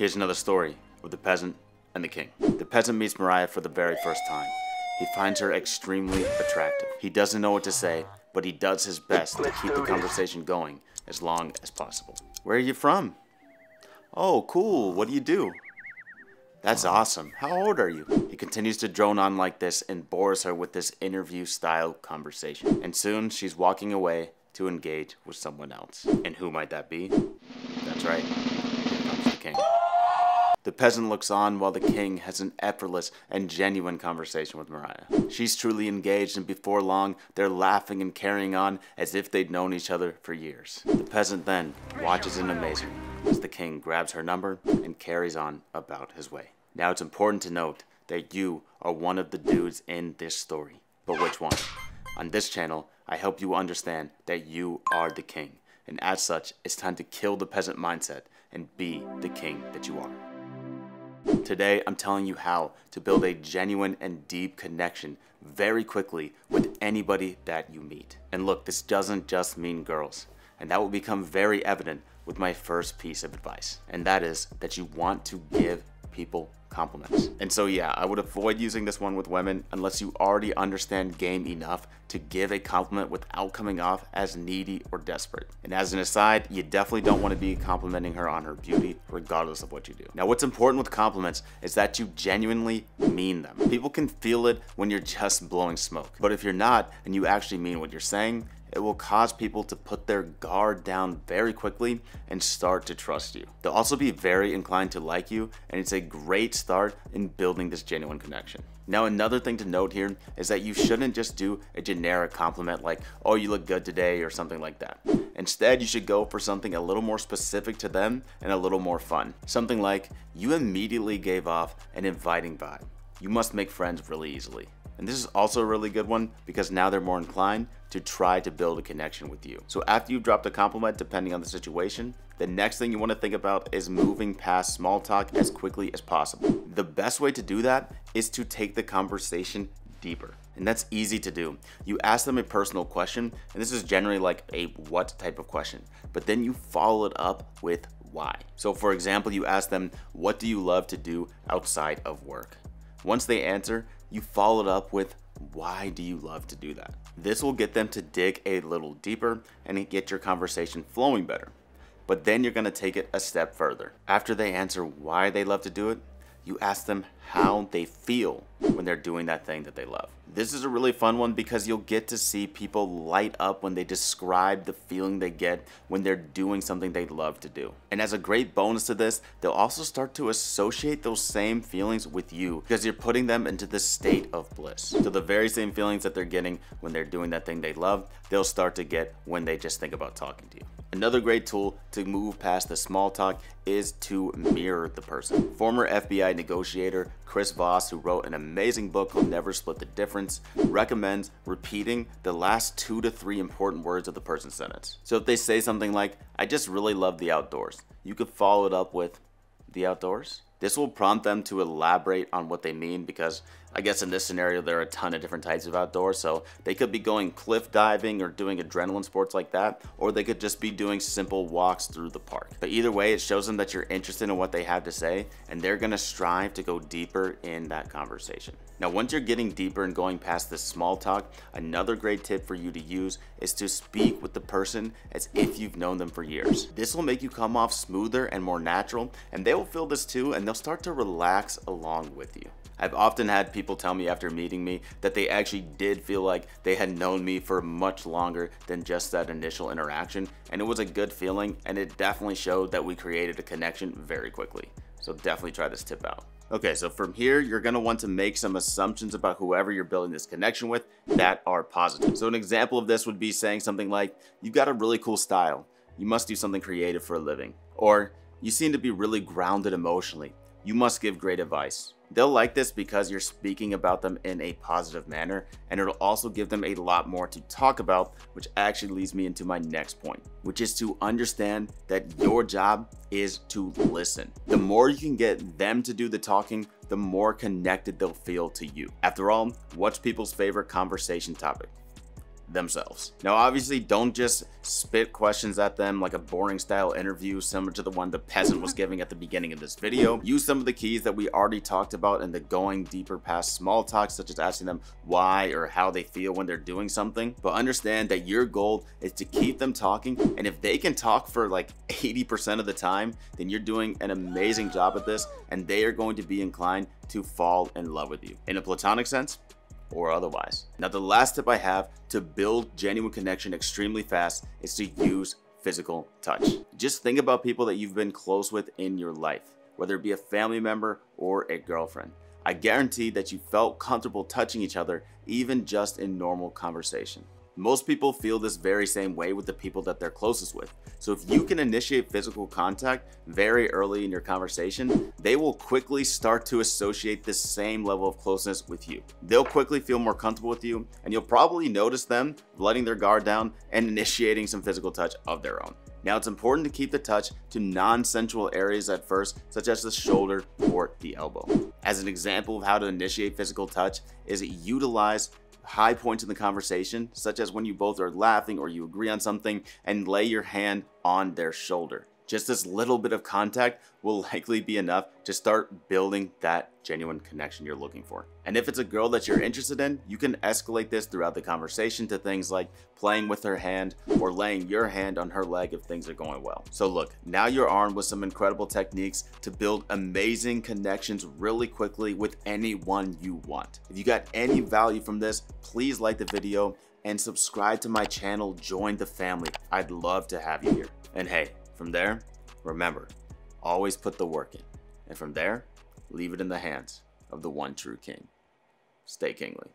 Here's another story of the peasant and the king. The peasant meets Mariah for the very first time. He finds her extremely attractive. He doesn't know what to say, but he does his best to keep the conversation going as long as possible. Where are you from? Oh, cool, what do you do? That's awesome, how old are you? He continues to drone on like this and bores her with this interview-style conversation. And soon, she's walking away to engage with someone else. And who might that be? That's right, here comes the king. The peasant looks on while the king has an effortless and genuine conversation with Mariah. She's truly engaged, and before long, they're laughing and carrying on as if they'd known each other for years. The peasant then watches in amazement as the king grabs her number and carries on about his way. Now, it's important to note that you are one of the dudes in this story, but which one? On this channel, I help you understand that you are the king, and as such, it's time to kill the peasant mindset and be the king that you are. Today, I'm telling you how to build a genuine and deep connection very quickly with anybody that you meet. And look, this doesn't just mean girls, and that will become very evident with my first piece of advice, and that is that you want to give people compliments. And so yeah, I would avoid using this one with women unless you already understand game enough to give a compliment without coming off as needy or desperate. And as an aside, you definitely don't want to be complimenting her on her beauty regardless of what you do. Now, what's important with compliments is that you genuinely mean them. People can feel it when you're just blowing smoke, but if you're not and you actually mean what you're saying, it will cause people to put their guard down very quickly and start to trust you. They'll also be very inclined to like you, and it's a great start in building this genuine connection. Now, another thing to note here is that you shouldn't just do a generic compliment like, oh, you look good today or something like that. Instead, you should go for something a little more specific to them and a little more fun. Something like, you immediately gave off an inviting vibe. You must make friends really easily. And this is also a really good one because now they're more inclined to try to build a connection with you. So after you've dropped a compliment, depending on the situation, the next thing you want to think about is moving past small talk as quickly as possible. The best way to do that is to take the conversation deeper. And that's easy to do. You ask them a personal question, and this is generally like a what type of question, but then you follow it up with why. So for example, you ask them, what do you love to do outside of work? Once they answer, you follow it up with, why do you love to do that? This will get them to dig a little deeper and get your conversation flowing better. But then you're gonna take it a step further. After they answer why they love to do it, you ask them how they feel when they're doing that thing that they love. This is a really fun one because you'll get to see people light up when they describe the feeling they get when they're doing something they love to do. And as a great bonus to this, they'll also start to associate those same feelings with you because you're putting them into this state of bliss. So the very same feelings that they're getting when they're doing that thing they love, they'll start to get when they just think about talking to you. Another great tool to move past the small talk is to mirror the person. Former FBI negotiator Chris Voss, who wrote an amazing book called Never Split the Difference, recommends repeating the last 2 to 3 important words of the person's sentence. So if they say something like, I just really love the outdoors, you could follow it up with, the outdoors? This will prompt them to elaborate on what they mean because I guess in this scenario, there are a ton of different types of outdoors. So they could be going cliff diving or doing adrenaline sports like that, or they could just be doing simple walks through the park. But either way, it shows them that you're interested in what they have to say, and they're gonna strive to go deeper in that conversation. Now, once you're getting deeper and going past this small talk, another great tip for you to use is to speak with the person as if you've known them for years. This will make you come off smoother and more natural, and they will feel this too, and they'll start to relax along with you. I've often had people tell me after meeting me that they actually did feel like they had known me for much longer than just that initial interaction, and it was a good feeling, and it definitely showed that we created a connection very quickly. So definitely try this tip out. Okay, so from here, you're gonna want to make some assumptions about whoever you're building this connection with that are positive. So an example of this would be saying something like, you've got a really cool style. You must do something creative for a living. Or, you seem to be really grounded emotionally. You must give great advice. They'll like this because you're speaking about them in a positive manner, and it'll also give them a lot more to talk about, which actually leads me into my next point, which is to understand that your job is to listen. The more you can get them to do the talking, the more connected they'll feel to you. After all, what's people's favorite conversation topic? themselves. Now, obviously, don't just spit questions at them like a boring style interview similar to the one the peasant was giving at the beginning of this video. Use some of the keys that we already talked about in the going deeper past small talk, such as asking them why or how they feel when they're doing something, but understand that your goal is to keep them talking. And if they can talk for like 80% of the time, then you're doing an amazing job at this, and they are going to be inclined to fall in love with you in a platonic sense or otherwise. Now, the last tip I have to build genuine connection extremely fast is to use physical touch. Just think about people that you've been close with in your life, whether it be a family member or a girlfriend. I guarantee that you felt comfortable touching each other, even just in normal conversation. Most people feel this very same way with the people that they're closest with. So if you can initiate physical contact very early in your conversation, they will quickly start to associate this same level of closeness with you. They'll quickly feel more comfortable with you, and you'll probably notice them letting their guard down and initiating some physical touch of their own. Now, it's important to keep the touch to non-sensual areas at first, such as the shoulder or the elbow. As an example of how to initiate physical touch is utilize high points in the conversation, such as when you both are laughing or you agree on something, and lay your hand on their shoulder. Just this little bit of contact will likely be enough to start building that genuine connection you're looking for. And if it's a girl that you're interested in, you can escalate this throughout the conversation to things like playing with her hand or laying your hand on her leg if things are going well. So look, now you're armed with some incredible techniques to build amazing connections really quickly with anyone you want. If you got any value from this, please like the video and subscribe to my channel. Join the family. I'd love to have you here. And hey, from there, remember, always put the work in. And from there, leave it in the hands of the one true king. Stay kingly.